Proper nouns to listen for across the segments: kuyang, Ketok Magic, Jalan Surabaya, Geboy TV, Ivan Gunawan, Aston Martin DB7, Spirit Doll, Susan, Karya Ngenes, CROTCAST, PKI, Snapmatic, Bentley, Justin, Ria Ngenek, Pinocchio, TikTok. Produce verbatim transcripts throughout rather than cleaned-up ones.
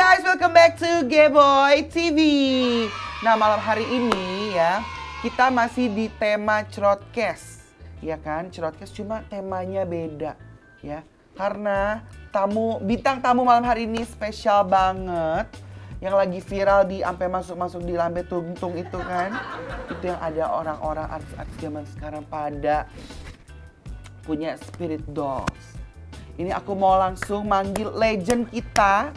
Guys, welcome back to Geboy T V. Nah, malam hari ini ya, kita masih di tema CROTCAST. Ya kan, CROTCAST, cuma temanya beda ya. Karena tamu, bintang tamu malam hari ini spesial banget. Yang lagi viral di sampai masuk-masuk di Lambe Tungtung itu kan. Itu yang ada orang-orang artis-artis zaman sekarang pada punya spirit dolls. Ini aku mau langsung manggil legend kita.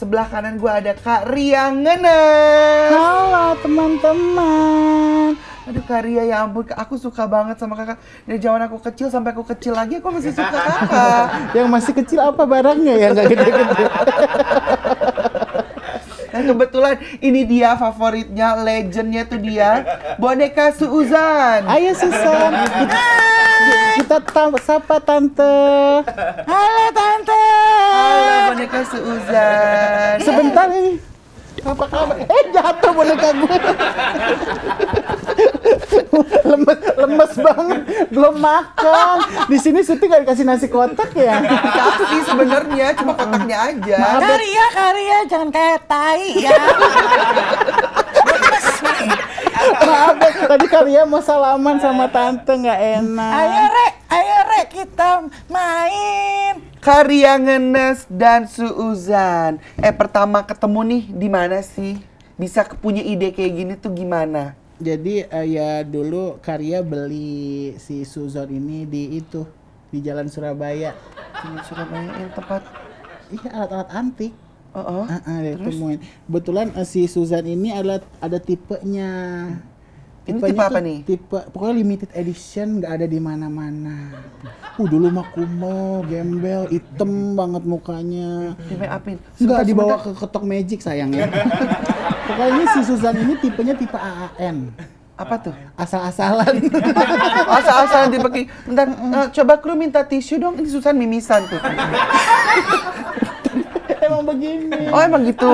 Sebelah kanan gue ada Kak Ria Ngenes. Halo teman-teman. Aduh Kak Ria, ya ampun, aku suka banget sama kakak. Dari zaman aku kecil sampai aku kecil lagi, aku masih suka kakak. Yang masih kecil apa barangnya ya, nggak gede-gede. Nah, kebetulan ini dia favoritnya, legendnya tuh dia, boneka Susan. Ayo Susan, kita, kita tam, sapa tante. Halo tante. Halo boneka Susan. Sebentar ini. Apa kabar? Eh jatuh boneka gue. lemes, lemes banget, belum makan. Di sini Suti gak dikasih nasi kotak ya? Kasih sebenarnya, cuma kotaknya aja. Karya, Karya, jangan kayak tai ya. Maaf, tadi Karya mau salaman sama tante, gak enak. Ayo Rek, ayo Rek, kita main. Karya Ngenes dan Suuzan. Eh, pertama ketemu nih di mana sih? Bisa punya ide kayak gini tuh gimana? Jadi uh, ya dulu Karya beli si Susan ini di itu, di Jalan Surabaya. Jalan Surabaya yang tempat, iya, alat-alat antik. Oh, oh. Uh -uh, ditemuin. Kebetulan uh, si Susan ini ada, ada tipenya. Ini tipenya tipe apa tuh, nih? Tipe, pokoknya limited edition, nggak ada di mana-mana. Uh, dulu mah kumo, gembel, hitam banget mukanya. Nggak dibawa ke Ketok Magic sayang ya. Pokoknya si Susan ini tipenya tipe A A N. Apa tuh? Asal-asalan. Asal-asalan tipe ki. Bentar, uh, coba kru minta tisu dong. Ini Susan mimisan tuh. Emang begini. Oh emang gitu.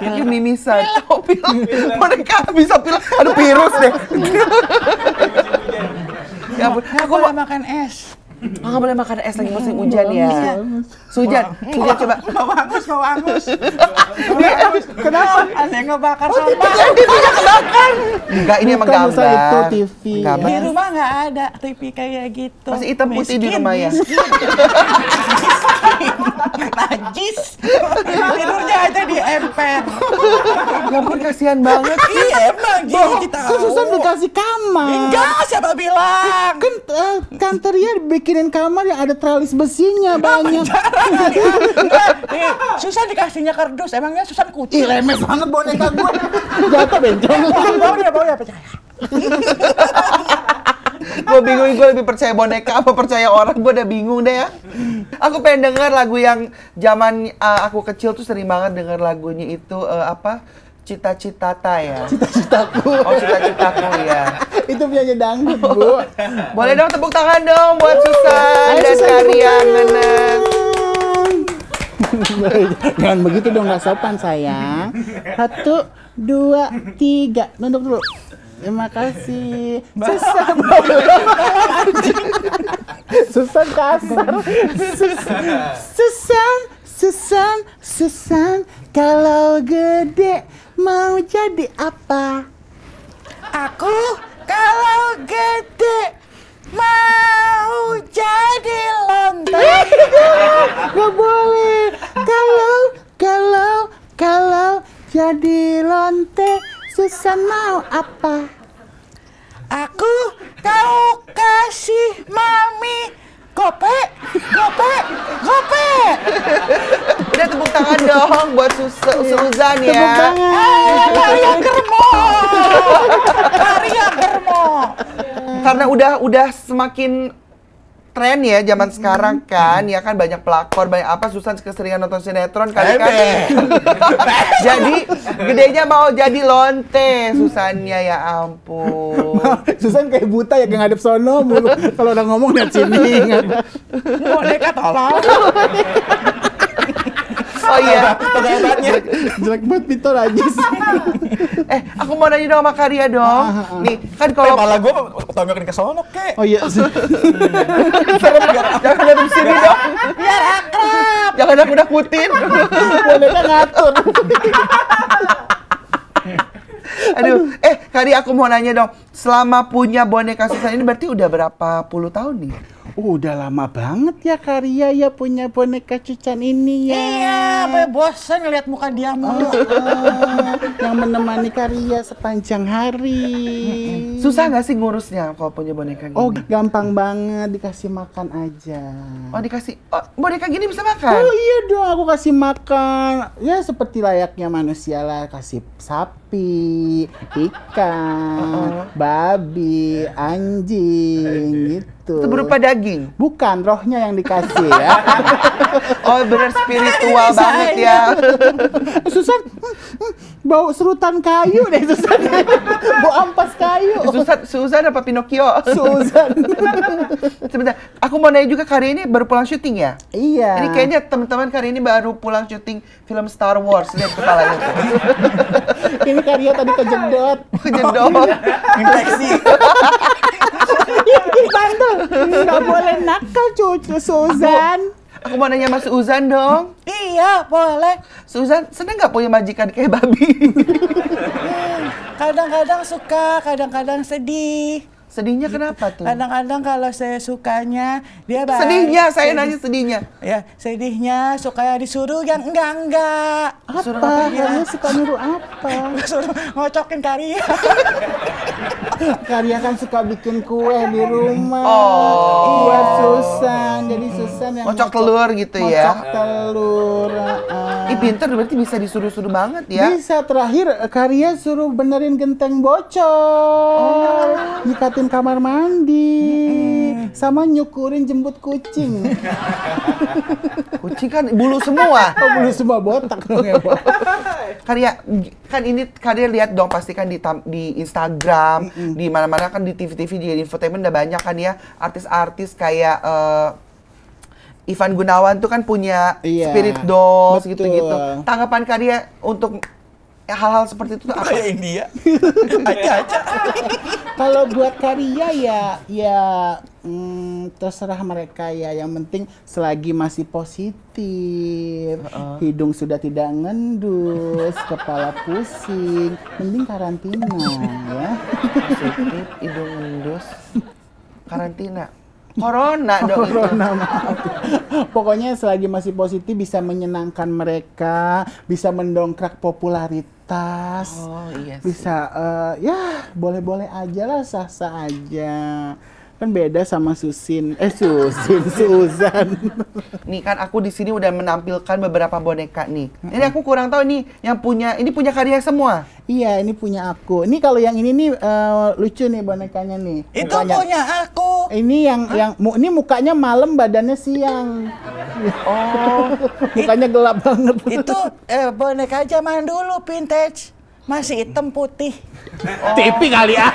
Ini mimisan. Oh pilek. Mereka bisa pilek. Aduh virus deh. Ya ampun. Aku mau makan es. Oh, nggak boleh makan es lagi musim hujan ya. Sujan, Sujan coba. Nggak bagus, nggak bagus. Kenapa? Ada yang ngebakar sampah. Dia punya kebakar. Enggak, ini emang gambar. Itu T V. Di rumah nggak ada T V kayak gitu. Masih hitam putih di rumah ya. Najis. Tidurnya aja di emper. Ya ampun, kasihan banget. Iya emang gini kita. Susan dikasih kamar. Enggak, siapa bilang? Kan kantor ya bikin kamar yang ada tralis besinya banyak. Susan dikasihnya kardus, emangnya Susan kucing. Ih, lemes banget boneka gue. Jatuh bencong. Baunya, baunya percaya. Gue bingung, gue lebih percaya boneka apa percaya orang, gue udah bingung deh ya. Aku pengen denger lagu yang zaman uh, aku kecil tuh sering banget denger lagunya itu, uh, apa? Cita-cita ya? Cita-citaku. Oh, cita-citaku ya. Itu penyanyi dangdut, Bu. Boleh dong tepuk tangan dong buat uh, Susan dan Karya Ngenes. Jangan begitu dong, nggak sopan sayang. Satu, dua, tiga. Nunduk dulu. Terima kasih. Susan. Susan kasar. Susan, Susan, Susan. Kalau gede mau jadi apa? Aku kalau gede mau jadi lontar. Gak boleh. Kalau, kalau, kalau jadi lonte, Susan mau apa? Aku kau kasih mami gopek, gopek, gopek. Udah tepuk tangan dong buat Susan ya. Tepuk tangan. Karya germo. Karya germo. Karena udah udah semakin tren ya zaman sekarang kan, ya kan banyak pelakor, banyak apa, Susan keseringan nonton sinetron kali kan. Jadi gedenya mau jadi lonte Susannya, ya ampun. Susan kayak buta ya, ngadep sono mulu. Kalau udah ngomong lihat sini. Boneka tolong. Oh iya, obatnya jelek banget pintu aja. Eh, aku mau nanya dong sama Karya dong. Nih, kan kalau malah gue tonjokin ke sono kek. Oh iya. Jangan ada di sini dong. Biar akrab. Jangan aku nakutin. Bolehnya ngatur. Aduh, eh Karya aku mau nanya dong. Selama punya boneka Susan ini berarti udah berapa puluh tahun nih? Udah lama banget ya Karya ya punya boneka Susan ini ya. Iya, apa bosan ngeliat muka dia mulu. Oh, oh, yang menemani Karya sepanjang hari. Susah nggak sih ngurusnya kalau punya boneka gini? Oh, gampang banget, dikasih makan aja. Oh, dikasih. Oh, boneka gini bisa makan? Oh iya dong, aku kasih makan. Ya seperti layaknya manusia lah, kasih sapi, ikan, uh -oh. babi, anjing gitu. Itu berupa daging? Bukan, rohnya yang dikasih ya. Oh bener spiritual banget ya. Susan, bau serutan kayu deh Susan. Bau ampas kayu. Susan, Susan apa Pinocchio? Susan. Sebentar, aku mau nanya juga Karya ini baru pulang syuting ya? Iya. Ini kayaknya teman-teman Karya ini baru pulang syuting film Star Wars. Lihat kepalanya. Ini Karya tadi kejedot. Kejedot. Infeksi. Bantu, nggak boleh nakal cucu Susan. Aku, aku mau nanya Mas Susan dong. Iya boleh. Susan seneng nggak punya majikan kayak babi? Kadang-kadang suka, kadang-kadang sedih. Sedihnya kenapa tuh? Kadang-kadang kalau saya sukanya dia baik. Sedihnya, saya nanya sedihnya. Ya, sedihnya suka disuruh yang enggak-enggak. Apa? Karya suka nyuruh apa? Suruh ngocokin Karya. Karya kan suka bikin kue di rumah. Oh. Buat Susan, jadi Susan yang ngocok telur gitu ya? Ngocok telur. Ih pintar, berarti bisa disuruh-suruh banget ya? Bisa, terakhir Karya suruh benerin genteng bocor. Jika kamar mandi, mm-hmm. sama nyukurin jembut kucing. Kucing kan bulu semua. Oh, bulu semua botak. Karya, kan ini Karya lihat dong pastikan di, di Instagram, mm-hmm. di mana-mana kan di T V T V, di infotainment udah banyak kan ya artis-artis kayak uh, Ivan Gunawan tuh kan punya iya, spirit dolls gitu-gitu. Tanggapan Karya untuk hal-hal seperti itu tuh apa? Kayak India. Aja-aja. Kalau buat Karya ya, ya mm, terserah mereka ya. Yang penting selagi masih positif, uh -uh. hidung sudah tidak ngendus, kepala pusing, mending karantina ya. Positif, hidung ngendus, karantina. Corona dong. Corona, maaf. Pokoknya selagi masih positif bisa menyenangkan mereka, bisa mendongkrak popularitas, oh, iya sih. Bisa uh, ya boleh-boleh aja lah, sah-sah aja. Kan beda sama Susin, eh Susin, Susan. Nih kan aku di sini udah menampilkan beberapa boneka nih. Ini aku kurang tahu nih yang punya, ini punya Karya semua. Iya, ini punya aku. Ini kalau yang ini nih uh, lucu nih bonekanya nih. Itu mukanya punya aku. Ini yang huh? yang mu, ini mukanya malam, badannya siang. Oh, mukanya gelap banget. Itu eh, boneka zaman dulu vintage. Masih hitam putih. Oh. T V kali ya.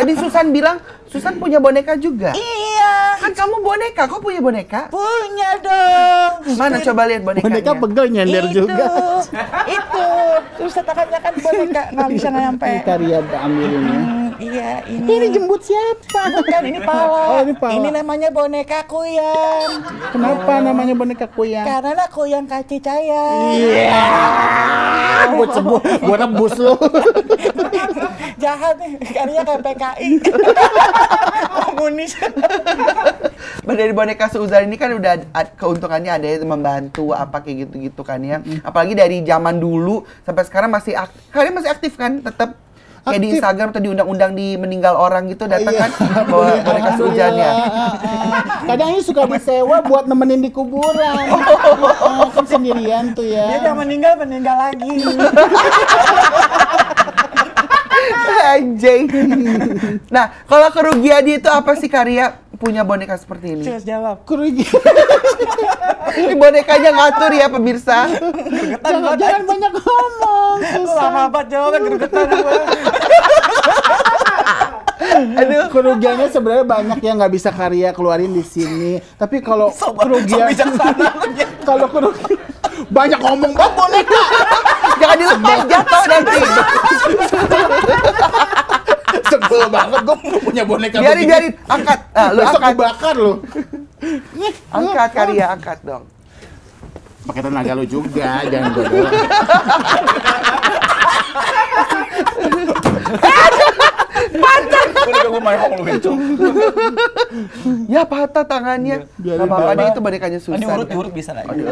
Tadi Susan bilang Susan punya boneka juga. Iya. Kan kamu boneka, kok punya boneka? Punya dong. Mana Spir coba lihat bonekanya? Boneka pegel nyender itu juga. Itu. Terus katakannya kan boneka nggak bisa nyampe. Karya ambilin ya. Hmm, iya ini. Ini jembut siapa? Bukan, ini pala. Oh, ini pala. Ini namanya boneka kuyang. Kenapa oh. namanya boneka kuyang? Karena kuyang kaci caya. Iya. Yeah. Buat sebut. Gue rebus lu. Jahat nih, Karya kayak P K I. Komunis. Dari boneka Susan ini kan udah keuntungannya ada yang membantu apa kayak gitu-gitu kan ya. Apalagi dari zaman dulu sampai sekarang masih aktif. Karya masih aktif kan tetap. Kayak di Instagram atau diundang-undang di meninggal orang gitu datang kan bawa boneka Susan ya. Kadang ini suka disewa buat nemenin di kuburan. Kan sendirian tuh ya. Dia udah meninggal, meninggal lagi. Anjing. Nah, kalau kerugian itu apa sih Karya? punya boneka seperti ini? Cus jawab, kurugi. Ini bonekanya ngatur ya pemirsa. Jangan, jangan banyak ngomong. Lama banget jawabnya, gergetan gue. Aduh, kerugiannya sebenarnya banyak yang nggak bisa Karya keluarin di sini. Tapi kalau kerugian, kalau kerugian banyak ngomong banget boneka. Jangan dilepas, jatuh nanti. Sebel banget gue punya boneka. Biarin, begini. biarin, angkat. Nah, lu besok dibakar lu. Angkat Karya, angkat dong. Pakai tenaga lu juga, jangan gue doang. Patah! Ya patah tangannya. Gak apa-apa deh, itu bonekanya Susan. Ini urut-urut bisa lagi.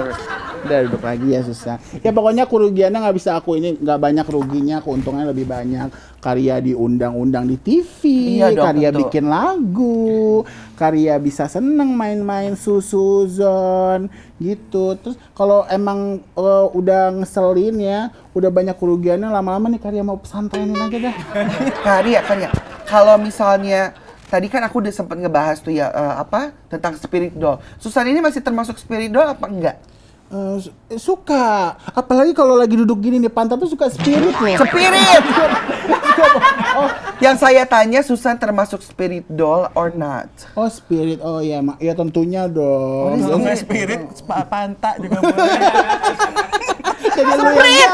Udah duduk lagi ya Susan. Ya pokoknya kerugiannya gak bisa aku ini, gak banyak ruginya, keuntungannya lebih banyak. Karya diundang-undang di T V, iya dong, Karya tentu. Bikin lagu, Karya bisa seneng main-main Susan gitu. Terus kalau emang uh, udah ngeselin ya, udah banyak kerugiannya, lama-lama nih Karya mau pesantrenin aja dah. Karya, Karya. Kalau misalnya tadi kan aku udah sempat ngebahas tuh ya uh, apa tentang spirit doll. Susan ini masih termasuk spirit doll apa enggak? Uh, suka, apalagi kalau lagi duduk gini di pantat tuh suka spirit loh. Spirit. Oh, yang saya tanya Susan termasuk spirit doll or not? Oh spirit, oh ya, yeah. Ya tentunya dong. Oh, spirit, spirit oh. Pantat juga boleh. Spirit.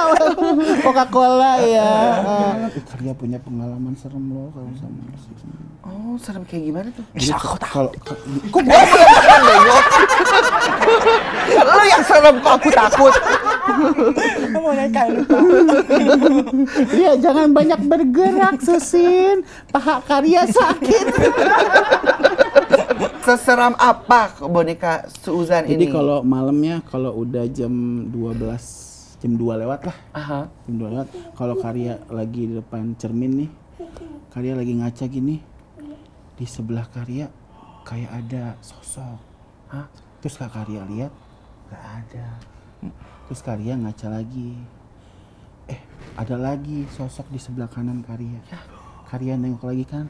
Coca-Cola ya. Karya punya pengalaman serem loh kalau sama Susan. Oh serem kayak gimana tuh? Aku takut. Kok gue serem deh? Lo yang serem kok aku takut. Iya jangan banyak bergerak Susin, paha Karya sakit. Seseram apa boneka Susan ini? Jadi kalau malamnya kalau udah jam dua belas jam dua lewat lah. Aha. Jam dua lewat. Kalau Karya lagi di depan cermin nih, Karya lagi ngaca gini. Di sebelah Karya kayak ada sosok. Hah? Terus Kak Karya lihat, nggak ada. Terus Karya ngaca lagi. Eh, ada lagi sosok di sebelah kanan Karya. Karya nengok lagi kan.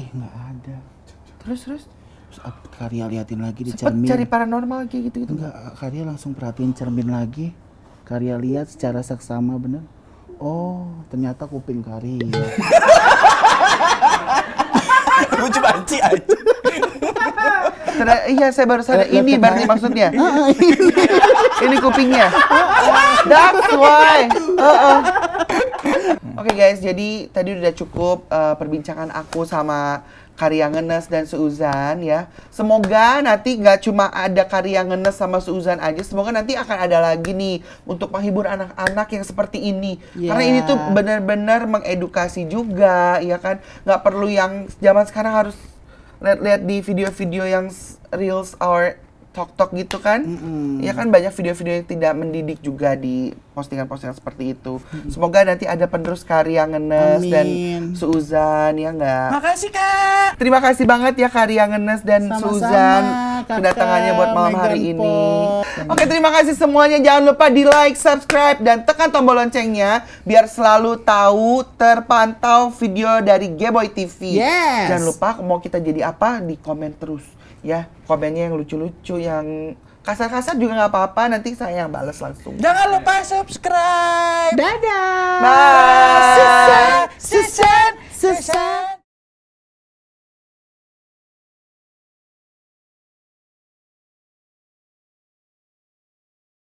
Ih, eh, nggak ada. Terus terus. Terus Karya liatin lagi di cermin. Sempet cari paranormal kayak gitu-gitu. Enggak, Karya langsung perhatiin cermin lagi. Karya lihat secara seksama bener. Oh, ternyata kuping Karya. Lucu banci aja. Iya saya baru sadar ini berarti maksudnya. Ini kupingnya. That's why. Oke guys, jadi tadi udah cukup perbincangan aku sama Karya Ngenes dan Susan ya. Semoga nanti nggak cuma ada Karya Ngenes sama Susan aja. Semoga nanti akan ada lagi nih untuk menghibur anak-anak yang seperti ini. Yeah. Karena ini tuh benar-benar mengedukasi juga, ya kan? Nggak perlu yang zaman sekarang harus lihat-lihat di video-video yang reels or TikTok gitu kan. Mm-hmm. Ya kan banyak video-video yang tidak mendidik juga di postingan-postingan seperti itu. Semoga nanti ada penerus Karya Ngenes dan Susan ya enggak. Makasih Kak. Terima kasih banget ya Karya Ngenes dan Sama-sama, Susan kakak, kedatangannya buat malam hari Meghan ini. Pop. Oke, terima kasih semuanya. Jangan lupa di-like, subscribe dan tekan tombol loncengnya biar selalu tahu terpantau video dari Geboy T V. Yes. Jangan lupa mau kita jadi apa di komen terus. Ya, komennya yang lucu-lucu, yang kasar-kasar juga nggak apa-apa. Nanti saya yang balas langsung. Jangan lupa subscribe. Dadah. Bye. Susan, Susan, Susan.